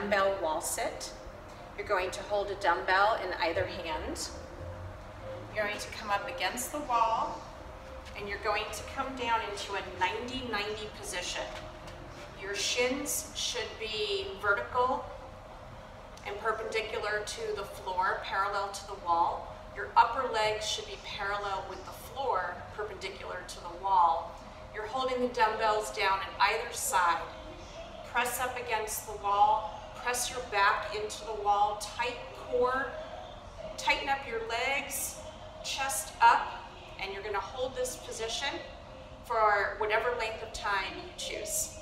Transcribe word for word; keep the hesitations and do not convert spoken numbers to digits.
dumbbell wall sit. You're going to hold a dumbbell in either hand. You're going to come up against the wall, and you're going to come down into a ninety ninety position. Your shins should be vertical and perpendicular to the floor, parallel to the wall. Your upper legs should be parallel with the floor, perpendicular to the wall. You're holding the dumbbells down on either side. Press up against the wall. Press your back into the wall. Tight core. Tighten up your legs. Chest up. And you're going to hold this position for whatever length of time you choose.